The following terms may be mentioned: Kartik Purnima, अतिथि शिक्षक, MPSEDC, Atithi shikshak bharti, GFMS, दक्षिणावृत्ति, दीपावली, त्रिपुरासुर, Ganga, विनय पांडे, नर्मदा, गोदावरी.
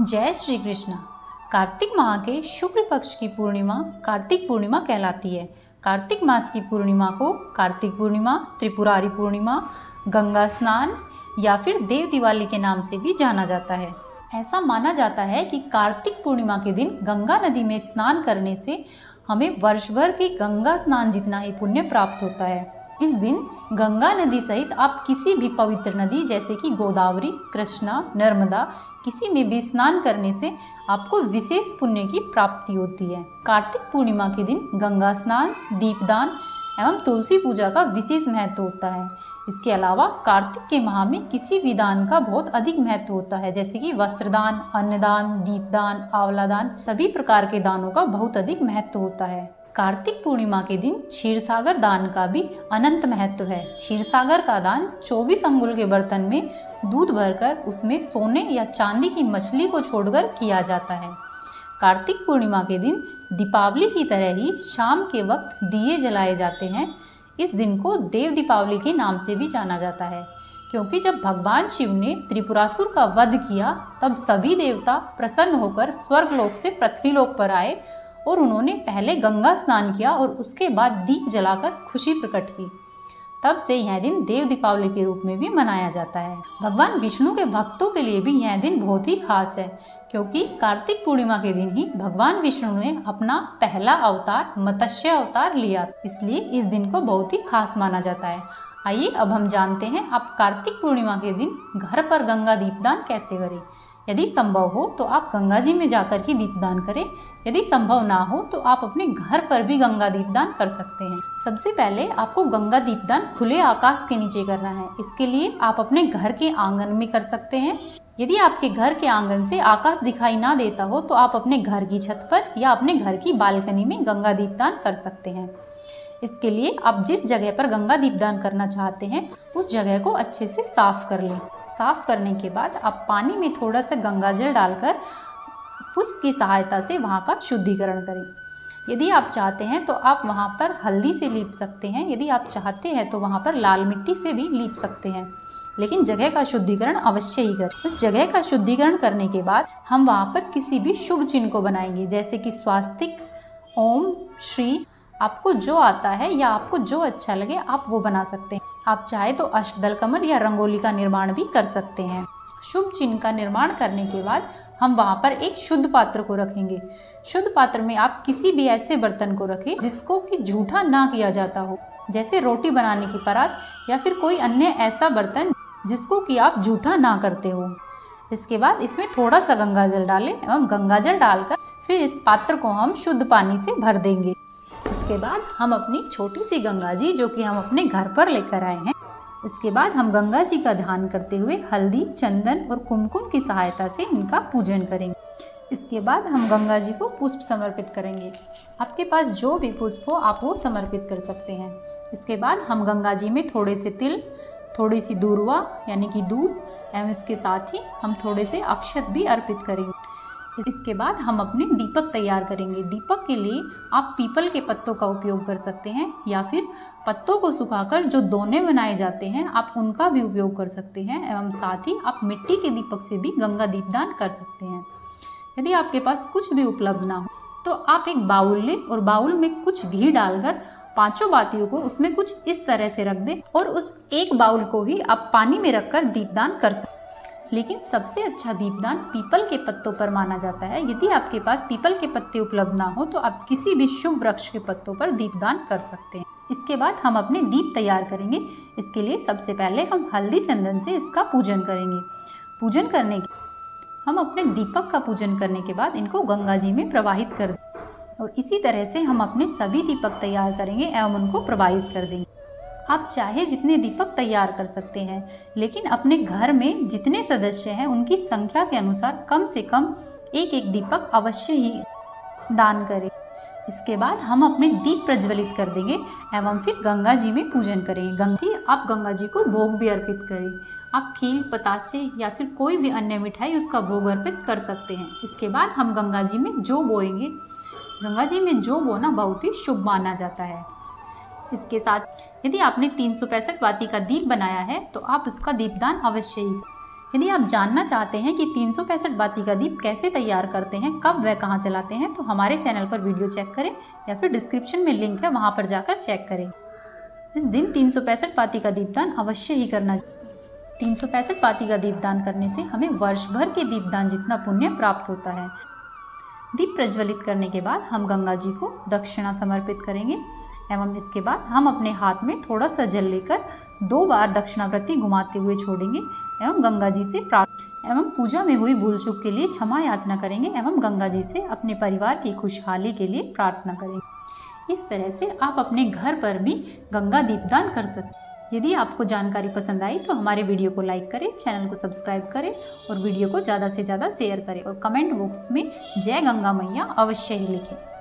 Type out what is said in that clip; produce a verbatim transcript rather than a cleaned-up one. जय श्री कृष्ण। कार्तिक माह के शुक्ल पक्ष की पूर्णिमा कार्तिक पूर्णिमा कहलाती है। कार्तिक मास की पूर्णिमा को कार्तिक पूर्णिमा, त्रिपुरारी पूर्णिमा, गंगा स्नान या फिर देव दिवाली के नाम से भी जाना जाता है। ऐसा माना जाता है कि कार्तिक पूर्णिमा के दिन गंगा नदी में स्नान करने से हमें वर्ष भर के गंगा स्नान जितना ही पुण्य प्राप्त होता है। इस दिन गंगा नदी सहित आप किसी भी पवित्र नदी जैसे कि गोदावरी, कृष्णा, नर्मदा किसी में भी स्नान करने से आपको विशेष पुण्य की प्राप्ति होती है। कार्तिक पूर्णिमा के दिन गंगा स्नान, दीपदान एवं तुलसी पूजा का विशेष महत्व होता है। इसके अलावा कार्तिक के माह में किसी भी दान का बहुत अधिक महत्व होता है, जैसे कि वस्त्रदान, अन्नदान, दीपदान, आंवलादान, सभी प्रकार के दानों का बहुत अधिक महत्व होता है। कार्तिक पूर्णिमा के दिन क्षीरसागर दान का भी अनंत महत्व है। क्षीरसागर का दान चौबीस अंगुल के बर्तन में दूध भरकर उसमें सोने या चांदी की मछली को छोड़कर किया जाता है। कार्तिक पूर्णिमा के दिन दीपावली की तरह ही शाम के वक्त दिए जलाए जाते हैं। इस दिन को देव दीपावली के नाम से भी जाना जाता है, क्योंकि जब भगवान शिव ने त्रिपुरासुर का वध किया तब सभी देवता प्रसन्न होकर स्वर्गलोक से पृथ्वीलोक पर आए और उन्होंने पहले गंगा स्नान किया और उसके बाद दीप जलाकर खुशी प्रकट की। तब से यह दिन देव दीपावली के रूप में भी मनाया जाता है। भगवान विष्णु के भक्तों के लिए भी यह दिन बहुत ही खास है, क्योंकि कार्तिक पूर्णिमा के दिन ही भगवान विष्णु ने अपना पहला अवतार मत्स्य अवतार लिया, इसलिए इस दिन को बहुत ही खास माना जाता है। आइए अब हम जानते हैं आप कार्तिक पूर्णिमा के दिन घर पर गंगा दीपदान कैसे करें। यदि संभव हो तो आप गंगा जी में जाकर ही दीपदान करें। यदि संभव ना हो तो आप अपने घर पर भी गंगा दीपदान कर सकते हैं। सबसे पहले आपको गंगा दीपदान खुले आकाश के नीचे करना है। इसके लिए आप अपने घर के आंगन में कर सकते हैं। यदि आपके घर के आंगन से आकाश दिखाई ना देता हो तो आप अपने घर की छत पर या अपने घर की बालकनी में गंगा दीपदान कर सकते हैं। इसके लिए आप जिस जगह पर गंगा दीपदान करना चाहते हैं उस जगह को अच्छे से साफ कर लें। साफ करने के बाद आप पानी में थोड़ा सा गंगा जल डालकर पुष्प की सहायता से वहाँ का शुद्धिकरण करें। यदि आप चाहते हैं तो आप वहाँ पर हल्दी से लीप सकते हैं। यदि आप चाहते हैं तो वहाँ पर लाल मिट्टी से भी लीप सकते हैं, लेकिन जगह का शुद्धिकरण अवश्य ही करें। उस जगह का शुद्धिकरण करने के बाद हम वहाँ पर किसी भी शुभ चिन्ह को बनाएंगे, जैसे कि स्वास्तिक, ओम, श्री। आपको जो आता है या आपको जो अच्छा लगे आप वो बना सकते हैं। आप चाहे तो अष्टदल कमल या रंगोली का निर्माण भी कर सकते हैं। शुभ चिन्ह का निर्माण करने के बाद हम वहाँ पर एक शुद्ध पात्र को रखेंगे। शुद्ध पात्र में आप किसी भी ऐसे बर्तन को रखें जिसको कि जूठा ना किया जाता हो, जैसे रोटी बनाने की परात या फिर कोई अन्य ऐसा बर्तन जिसको कि आप जूठा ना करते हो। इसके बाद इसमें थोड़ा सा गंगा जल डालें एवं गंगा जल डालकर फिर इस पात्र को हम शुद्ध पानी से भर देंगे। इसके बाद हम अपनी छोटी सी गंगा जी जो कि हम अपने घर पर लेकर आए हैं, इसके बाद हम गंगा जी का ध्यान करते हुए हल्दी, चंदन और कुमकुम की सहायता से इनका पूजन करेंगे। इसके बाद हम गंगा जी को पुष्प समर्पित करेंगे। आपके पास जो भी पुष्प हो आप वो समर्पित कर सकते हैं। इसके बाद हम गंगा जी में थोड़े से तिल, थोड़ी सी दूर्वा यानी कि दूध एवं इसके साथ ही हम थोड़े से अक्षत भी अर्पित करेंगे। इसके बाद हम अपने दीपक तैयार करेंगे। दीपक के लिए आप पीपल के पत्तों का उपयोग कर सकते हैं या फिर पत्तों को सुखाकर जो दोने बनाए जाते हैं आप उनका भी उपयोग कर सकते हैं, एवं साथ ही आप मिट्टी के दीपक से भी गंगा दीपदान कर सकते हैं। यदि आपके पास कुछ भी उपलब्ध ना हो तो आप एक बाउल लें और बाउल में कुछ घी डालकर पांचों बातियों को उसमें कुछ इस तरह से रख दें और उस एक बाउल को ही आप पानी में रखकर दीपदान कर सकते हैं। लेकिन सबसे अच्छा दीपदान पीपल के पत्तों पर माना जाता है। यदि आपके पास पीपल के पत्ते उपलब्ध ना हो तो आप किसी भी शुभ वृक्ष के पत्तों पर दीपदान कर सकते हैं। इसके बाद हम अपने दीप तैयार करेंगे। इसके लिए सबसे पहले हम हल्दी चंदन से इसका पूजन करेंगे। पूजन करने के हम अपने दीपक का पूजन करने के बाद इनको गंगा जी में प्रवाहित कर देंगे और इसी तरह से हम अपने सभी दीपक तैयार करेंगे एवं उनको प्रवाहित कर देंगे। आप चाहे जितने दीपक तैयार कर सकते हैं, लेकिन अपने घर में जितने सदस्य हैं उनकी संख्या के अनुसार कम से कम एक एक दीपक अवश्य ही दान करें। इसके बाद हम अपने दीप प्रज्वलित कर देंगे एवं फिर गंगा जी में पूजन करेंगे। गंगा आप गंगा जी को भोग भी अर्पित करें। आप खील, पतासे या फिर कोई भी अन्य मिठाई उसका भोग अर्पित कर सकते हैं। इसके बाद हम गंगा जी में जौ बोएंगे। गंगा जी में जौ बोना बहुत ही शुभ माना जाता है। इसके साथ यदि आपने तीन सौ पैंसठ वाती का दीप बनाया है तो आप उसका दीपदान अवश्य ही। यदि आप जानना चाहते हैं कि तीन सौ पैंसठ बाती का दीप कैसे तैयार करते हैं, कब व कहाँ जलाते हैं, तो हमारे चैनल पर वीडियो चेक करें या फिर डिस्क्रिप्शन में लिंक है, वहाँ पर जाकर चेक करें। इस दिन तीन सौ पैंसठ बाती का दीपदान अवश्य ही करना चाहिए। तीन सौ पैंसठ बाती का दीपदान करने से हमें वर्ष भर के दीपदान जितना पुण्य प्राप्त होता है। दीप प्रज्वलित करने के बाद हम गंगा जी को दक्षिणा समर्पित करेंगे एवं इसके बाद हम अपने हाथ में थोड़ा सा जल लेकर दो बार दक्षिणावृत्ति घुमाते हुए छोड़ेंगे एवं गंगा जी से प्रार्थना एवं पूजा में हुई भूल चूक के लिए क्षमा याचना करेंगे एवं गंगा जी से अपने परिवार की खुशहाली के लिए प्रार्थना करेंगे। इस तरह से आप अपने घर पर भी गंगा दीपदान कर सकते हैं। यदि आपको जानकारी पसंद आई तो हमारे वीडियो को लाइक करें, चैनल को सब्सक्राइब करें और वीडियो को ज़्यादा से ज़्यादा शेयर करें और कमेंट बॉक्स में जय गंगा मैया अवश्य ही लिखें।